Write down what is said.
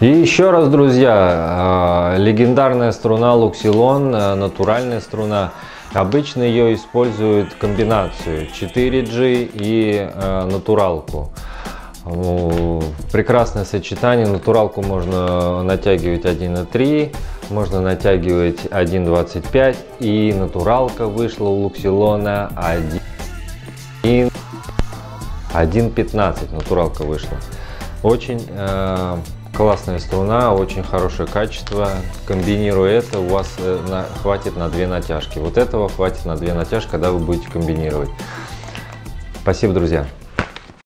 И еще раз, друзья, легендарная струна Luxilon, натуральная струна. Обычно ее используют комбинацию 4G и натуралку. Прекрасное сочетание. Натуралку можно натягивать 1.3, можно натягивать 1.25, и натуралка вышла у Luxilon 1.15. Натуралка вышла. Очень классная струна, очень хорошее качество. Комбинируя это, у вас хватит на 2 натяжки. Вот этого хватит на 2 натяжки, когда вы будете комбинировать. Спасибо, друзья.